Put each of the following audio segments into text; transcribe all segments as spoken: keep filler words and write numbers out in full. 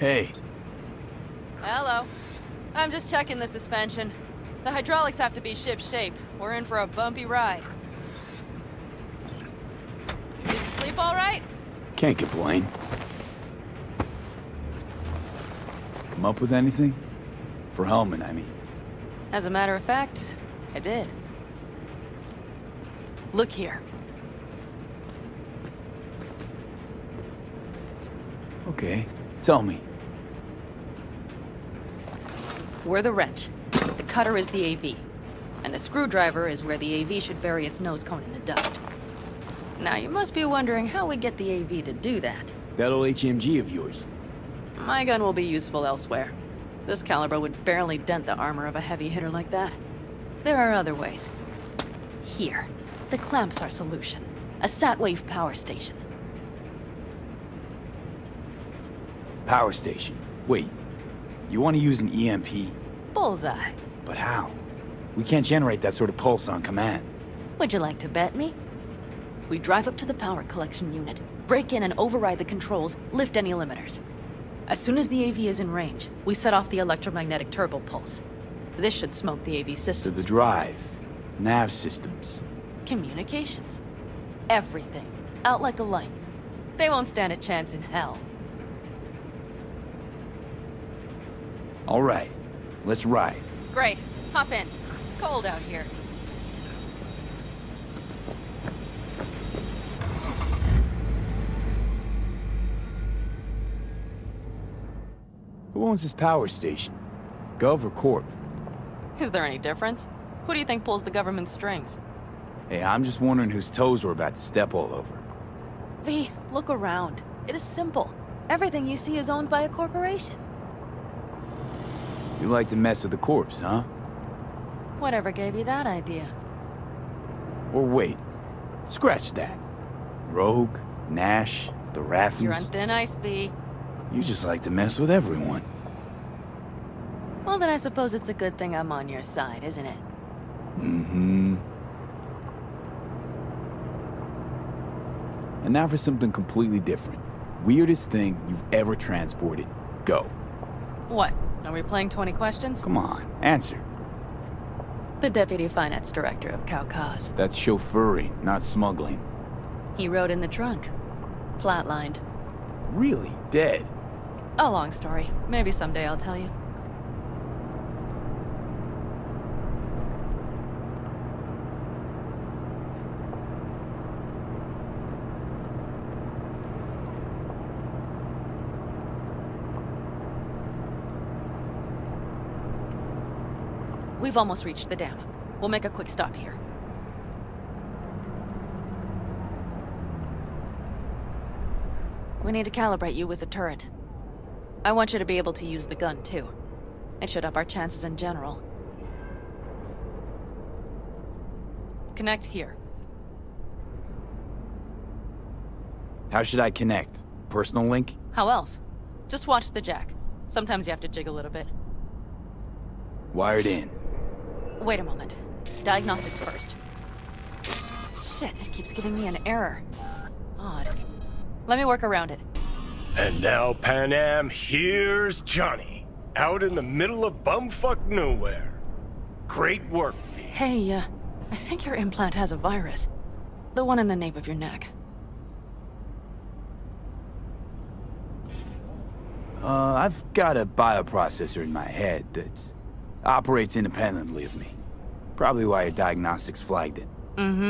Hey. Hello. I'm just checking the suspension. The hydraulics have to be ship-shape. We're in for a bumpy ride. Did you sleep all right? Can't complain. Come up with anything? For Hellman, I mean. As a matter of fact, I did. Look here. Okay, tell me. We're the wrench. The cutter is the A V. And the screwdriver is where the A V should bury its nose cone in the dust. Now, you must be wondering how we get the A V to do that. That old H M G of yours. My gun will be useful elsewhere. This caliber would barely dent the armor of a heavy hitter like that. There are other ways. Here, the clamps are solution. A SatWave power station. Power station? Wait. You want to use an E M P? Bullseye. But how? We can't generate that sort of pulse on command. Would you like to bet me? We drive up to the power collection unit, break in and override the controls, lift any limiters. As soon as the A V is in range, we set off the electromagnetic turbo pulse. This should smoke the A V systems. To the drive. Nav systems. Communications. Everything. Out like a light. They won't stand a chance in hell. All right. Let's ride. Great. Hop in. It's cold out here. Who owns this power station? Gov or Corp? Is there any difference? Who do you think pulls the government strings? Hey, I'm just wondering whose toes we're about to step all over. V, look around. It is simple. Everything you see is owned by a corporation. You like to mess with the corpse, huh? Whatever gave you that idea? Or wait. Scratch that. Rogue, Nash, the Raffins... You're on thin ice, V. You just like to mess with everyone. Well, then I suppose it's a good thing I'm on your side, isn't it? Mm-hmm. And now for something completely different. Weirdest thing you've ever transported. Go. What? Are we playing twenty questions? Come on, answer. The deputy finance director of Kau Kauz. That's chauffeuring, not smuggling. He rode in the trunk. Flatlined. Really dead? A long story. Maybe someday I'll tell you. We've almost reached the dam. We'll make a quick stop here. We need to calibrate you with the turret. I want you to be able to use the gun, too. It should up our chances in general. Connect here. How should I connect? Personal link? How else? Just watch the jack. Sometimes you have to jig a little bit. Wired in. Wait a moment. Diagnostics first. Shit, it keeps giving me an error. Odd. Let me work around it. And now, Panam, here's Johnny. Out in the middle of bumfuck nowhere. Great work, V. Hey, uh, I think your implant has a virus. The one in the nape of your neck. Uh, I've got a bioprocessor in my head that's... operates independently of me. Probably why your diagnostics flagged it. Mm-hmm.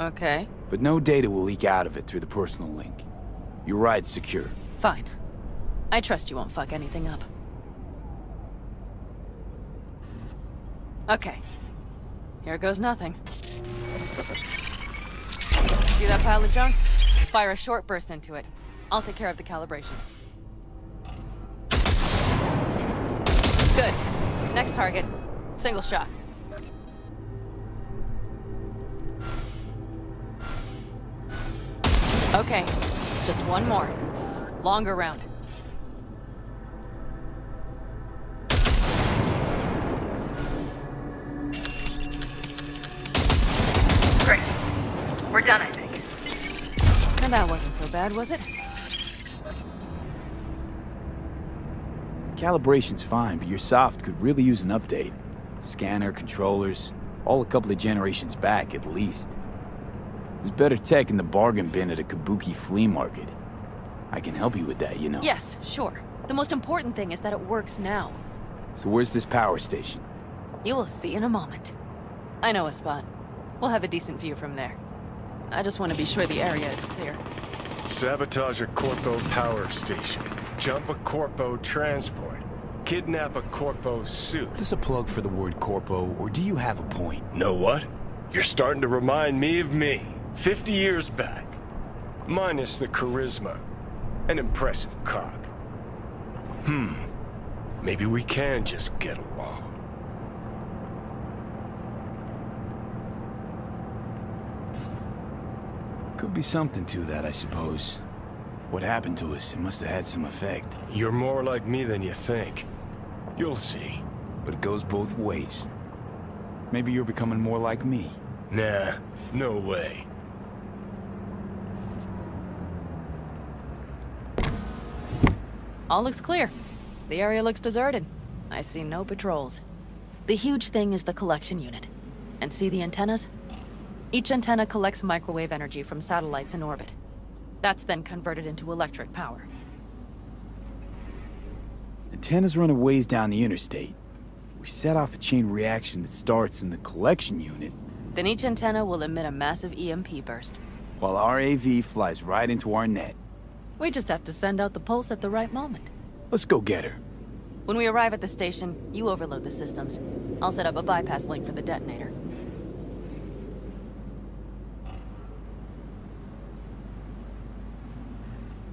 Okay. But no data will leak out of it through the personal link. Your ride's secure. Fine. I trust you won't fuck anything up. Okay. Here goes nothing. See that pile of junk? Fire a short burst into it. I'll take care of the calibration. Good. Next target. Single shot. Okay. Just one more. Longer round. Great. We're done, I think. And that wasn't so bad, was it? Calibration's fine, but your soft could really use an update. Scanner, controllers, all a couple of generations back at least. There's better tech in the bargain bin at a Kabuki flea market. I can help you with that, you know. Yes, sure. The most important thing is that it works now. So where's this power station? You will see in a moment. I know a spot. We'll have a decent view from there. I just want to be sure the area is clear. Sabotage a Corpo power station. Jump a Corpo transport. Kidnap a Corpo suit. Is this a plug for the word Corpo, or do you have a point? Know what? You're starting to remind me of me. Fifty years back. Minus the charisma. An impressive cock. Hmm. Maybe we can just get along. Could be something to that, I suppose. What happened to us, it must have had some effect. You're more like me than you think. You'll see. But it goes both ways. Maybe you're becoming more like me. Nah, no way. All looks clear. The area looks deserted. I see no patrols. The huge thing is the collection unit. And see the antennas? Each antenna collects microwave energy from satellites in orbit. That's then converted into electric power. Antennas run a ways down the interstate. We set off a chain reaction that starts in the collection unit. Then each antenna will emit a massive E M P burst. While our A V flies right into our net. We just have to send out the pulse at the right moment. Let's go get her. When we arrive at the station, you overload the systems. I'll set up a bypass link for the detonator.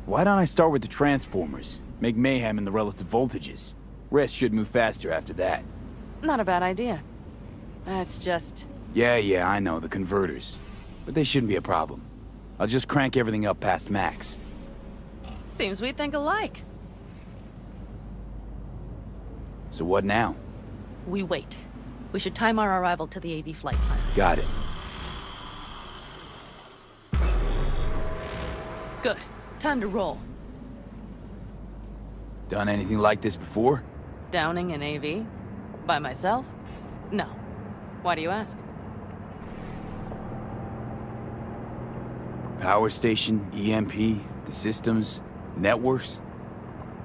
Why don't I start with the transformers? Make mayhem in the relative voltages. Rest should move faster after that. Not a bad idea. That's just... Yeah, yeah, I know, the converters. But they shouldn't be a problem. I'll just crank everything up past max. Seems we think alike. So what now? We wait. We should time our arrival to the A V flight plan. Got it. Good. Time to roll. Done anything like this before? Downing an A V? By myself? No. Why do you ask? Power station, E M P, the systems, networks.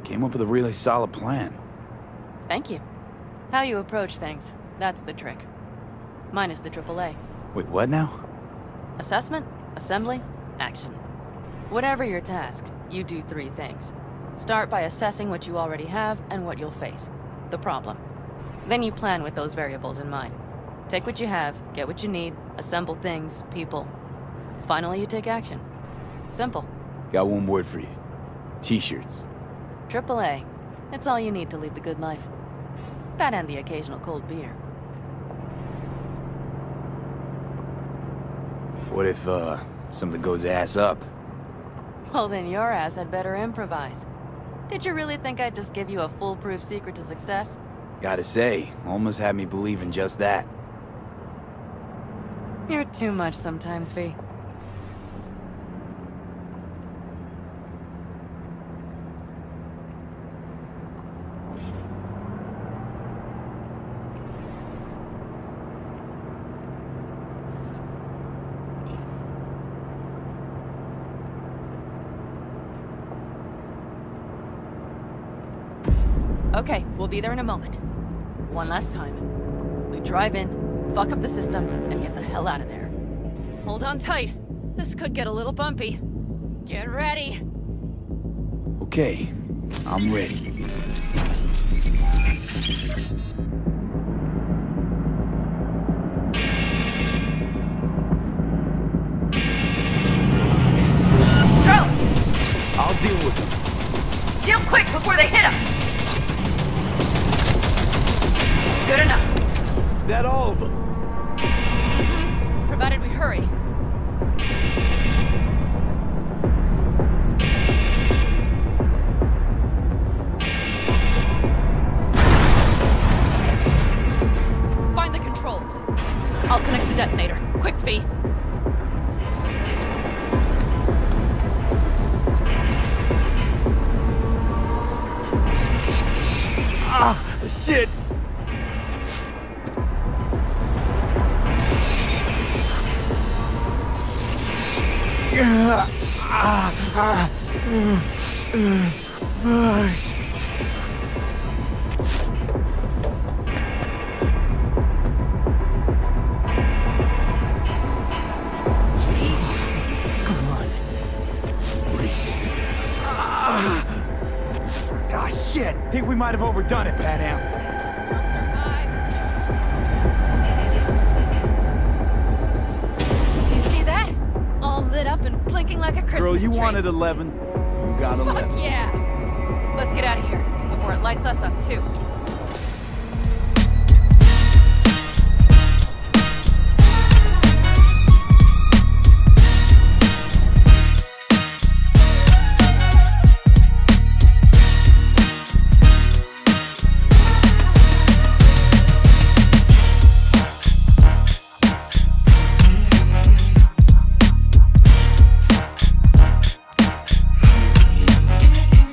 Came up with a really solid plan. Thank you. How you approach things, that's the trick. Mine is the triple A. Wait, what now? Assessment, assembly, action. Whatever your task, you do three things. Start by assessing what you already have and what you'll face, the problem. Then you plan with those variables in mind. Take what you have, get what you need, assemble things, people. Finally, you take action. Simple. Got one word for you. T-shirts. triple A. It's all you need to lead the good life. That and the occasional cold beer. What if, uh, something goes ass up? Well, then your ass had better improvise. Did you really think I'd just give you a foolproof secret to success? Gotta say, almost had me believe in just that. You're too much sometimes, V. Okay, we'll be there in a moment. One last time. We drive in, fuck up the system, and get the hell out of there. Hold on tight. This could get a little bumpy. Get ready. Okay, I'm ready. Drones! I'll deal with them. Deal quick before they hit us! Good enough. Is that all of them? Mm-hmm. Provided we hurry. Find the controls. I'll connect the detonator. Quick, V. shit! We might have overdone it, Panam. We'll survive. Do you see that? All lit up and blinking like a Christmas tree. Girl, you wanted eleven. You got eleven. Fuck yeah. Let's get out of here before it lights us up, too.